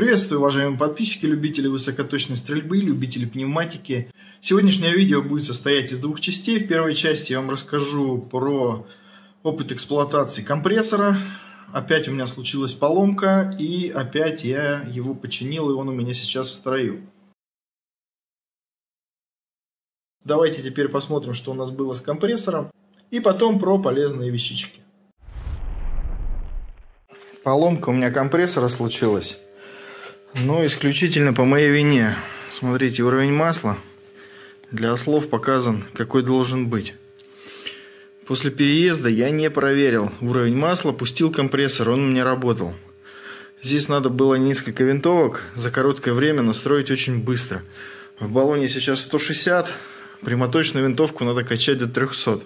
Приветствую, уважаемые подписчики, любители высокоточной стрельбы, любители пневматики. Сегодняшнее видео будет состоять из двух частей. В первой части я вам расскажу про опыт эксплуатации компрессора. Опять у меня случилась поломка, и опять я его починил, и он у меня сейчас в строю. Давайте теперь посмотрим, что у нас было с компрессором, и потом про полезные вещички. Поломка у меня компрессора случилась, но исключительно по моей вине. Смотрите, уровень масла для ослов показан, какой должен быть. После переезда я не проверил уровень масла, пустил компрессор, он у меня работал. Здесь надо было несколько винтовок за короткое время настроить очень быстро. В баллоне сейчас 160, прямоточную винтовку надо качать до 300.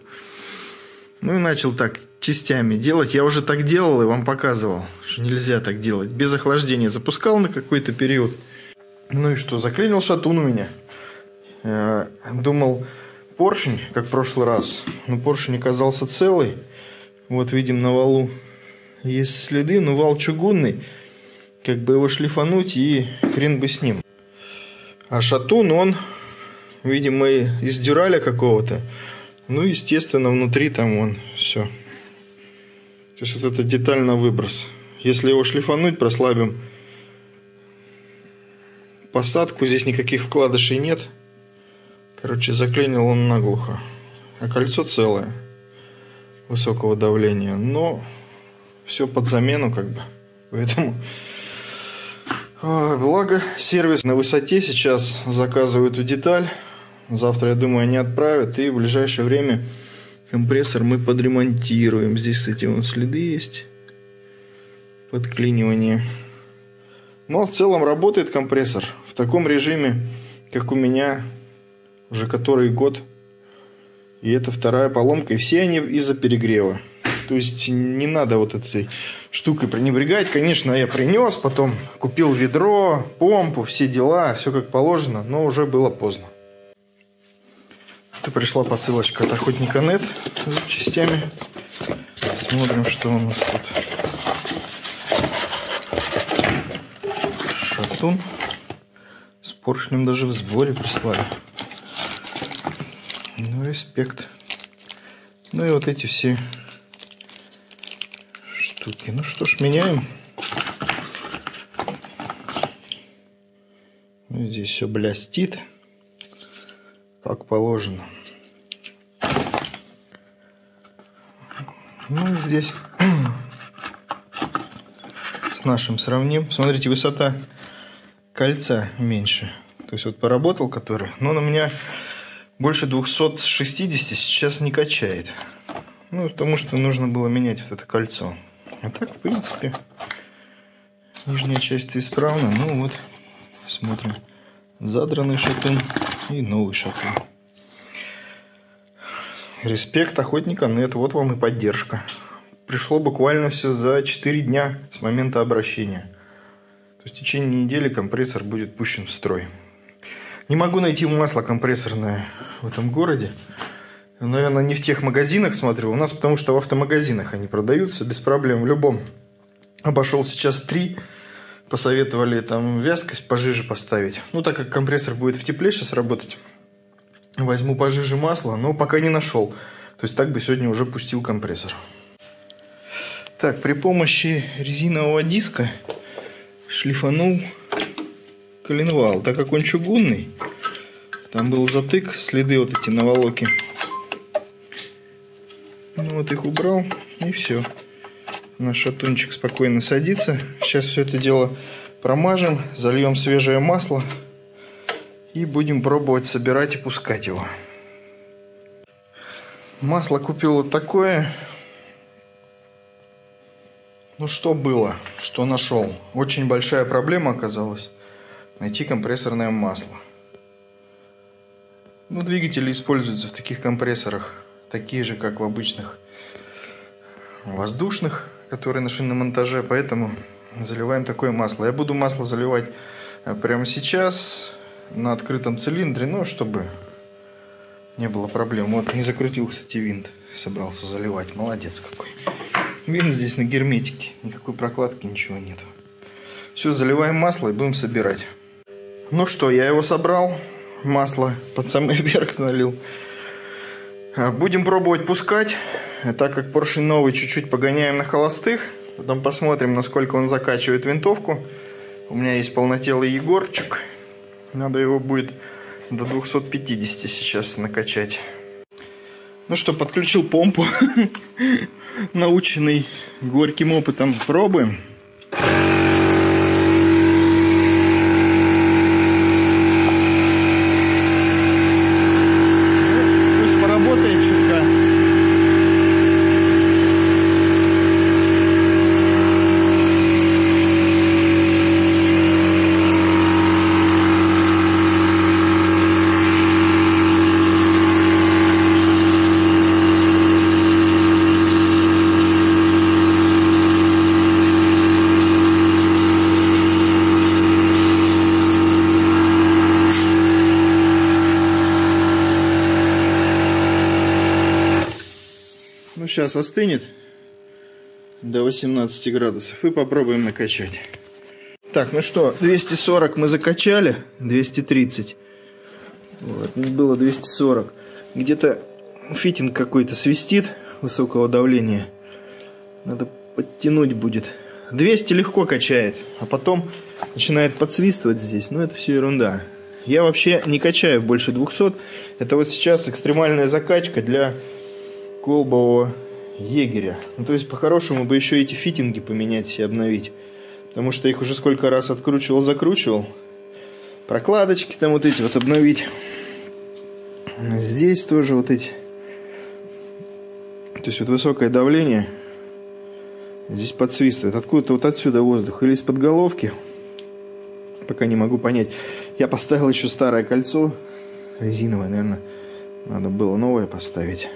Ну и начал так частями делать. Я уже так делал и вам показывал, что нельзя так делать. Без охлаждения запускал на какой-то период. Ну и что, заклинил шатун у меня. Думал... поршень, как в прошлый раз, но поршень оказался целый. Вот видим, на валу есть следы, но вал чугунный, как бы его шлифануть и хрен бы с ним. А шатун он, видимо, из дюраля какого-то. Ну, естественно, внутри там он все. То есть вот это деталь на выброс. Если его шлифануть, прослабим посадку, здесь никаких вкладышей нет. Короче, заклинил он наглухо, а кольцо целое, высокого давления, но все под замену как бы, поэтому благо сервис на высоте, сейчас заказываю эту деталь, завтра, я думаю, они отправят, и в ближайшее время компрессор мы подремонтируем. Здесь, кстати, вот следы есть, подклинивание, но в целом работает компрессор в таком режиме, как у меня уже который год, и это вторая поломка, и все они из-за перегрева. То есть не надо вот этой штукой пренебрегать. Конечно, я принес, потом купил ведро, помпу, все дела, все как положено, но уже было поздно. Это пришла посылочка от Охотника.нет с частями. Смотрим, что у нас тут. Шатун с поршнем даже в сборе прислали. Ну, респект. Ну и вот эти все штуки. Ну что ж, меняем. Ну, здесь все блястит, как положено. Ну, здесь с нашим сравним. Смотрите, высота кольца меньше. То есть вот поработал который, но на меня... больше 260 сейчас не качает. Ну, потому что нужно было менять вот это кольцо. А так, в принципе, нижняя часть исправна. Ну вот, смотрим. Задранный шатун и новый шатун. Респект Охотника.нет. Вот вам и поддержка. Пришло буквально все за 4 дня с момента обращения. То есть в течение недели компрессор будет пущен в строй. Не могу найти масло компрессорное в этом городе. Наверное, не в тех магазинах, смотрю. У нас, потому что в автомагазинах они продаются без проблем. В любом. Обошел сейчас 3. Посоветовали там вязкость пожиже поставить. Ну, так как компрессор будет в тепле сейчас работать, возьму пожиже масло, но пока не нашел. То есть так бы сегодня уже пустил компрессор. Так, при помощи резинового диска шлифанул коленвал, так как он чугунный, там был затык, следы вот эти на волоке. Ну вот их убрал, и все. Наш шатунчик спокойно садится. Сейчас все это дело промажем, зальем свежее масло и будем пробовать собирать и пускать его. Масло купил вот такое. Ну что было, что нашел. Очень большая проблема оказалась. Найти компрессорное масло. Ну, двигатели используются в таких компрессорах, такие же, как в обычных воздушных, которые на шиномонтаже, поэтому заливаем такое масло. Я буду масло заливать прямо сейчас на открытом цилиндре, но чтобы не было проблем. Вот, не закрутил, кстати, винт, собрался заливать. Молодец какой. Винт здесь на герметике, никакой прокладки, ничего нету. Все, заливаем масло и будем собирать. Ну что, я его собрал. Масло под самый верх налил. Будем пробовать пускать. Так как поршень новый, чуть-чуть погоняем на холостых. Потом посмотрим, насколько он закачивает винтовку. У меня есть полнотелый Егорчик. Надо его будет до 250 сейчас накачать. Ну что, подключил помпу. Наученный горьким опытом. Пробуем. Сейчас остынет до 18 градусов и попробуем накачать. Так, ну что, 240 мы закачали, 230. Вот, было 240. Где-то фитинг какой-то свистит высокого давления. Надо подтянуть будет. 200 легко качает, а потом начинает подсвистывать здесь. Но это все ерунда. Я вообще не качаю больше 200. Это вот сейчас экстремальная закачка для колбового егеря. Ну, то есть по-хорошему бы еще эти фитинги поменять и обновить, потому что их уже сколько раз откручивал, закручивал. Прокладочки там вот эти вот обновить, здесь тоже вот эти. То есть вот высокое давление здесь подсвистывает откуда-то вот отсюда воздух или из-под головки, пока не могу понять. Я поставил еще старое кольцо резиновое, наверное, надо было новое поставить.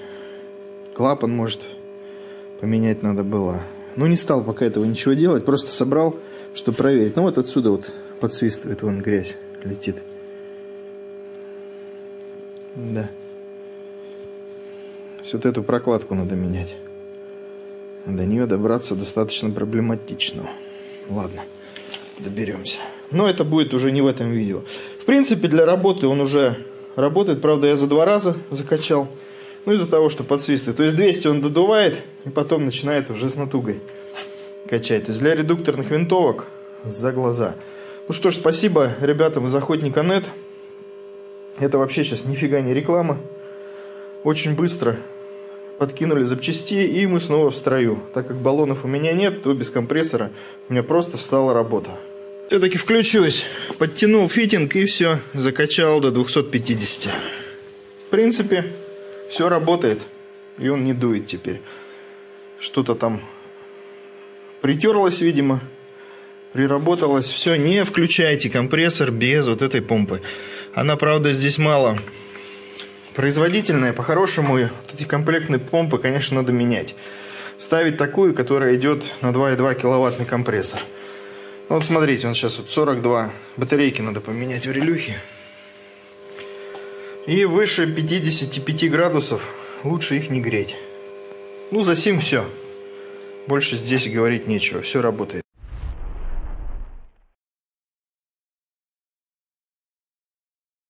Клапан, может, поменять надо было. Но не стал пока этого ничего делать. Просто собрал, чтобы проверить. Ну вот отсюда вот подсвистывает. Вон грязь летит. Да. Вот эту прокладку надо менять. До нее добраться достаточно проблематично. Ладно, доберемся. Но это будет уже не в этом видео. В принципе, для работы он уже работает. Правда, я за 2 раза закачал. Ну, из-за того, что подсвистывает. То есть 200 он додувает и потом начинает уже с натугой качать. То есть для редукторных винтовок за глаза. Ну что ж, спасибо ребятам из Охотника.нет. Это вообще сейчас нифига не реклама. Очень быстро подкинули запчастей, и мы снова в строю. Так как баллонов у меня нет, то без компрессора у меня просто встала работа. Все-таки включусь. Подтянул фитинг и все. Закачал до 250. В принципе... Все работает, и он не дует теперь. Что-то там притерлось, видимо, приработалось. Все, не включайте компрессор без вот этой помпы. Она, правда, здесь мало производительная. По-хорошему, вот эти комплектные помпы, конечно, надо менять. Ставить такую, которая идет на 2,2 киловаттный компрессор. Вот смотрите, он сейчас вот 42. Батарейки надо поменять в релюхе. И выше 55 градусов лучше их не греть. Ну, за сим все. Больше здесь говорить нечего. Все работает.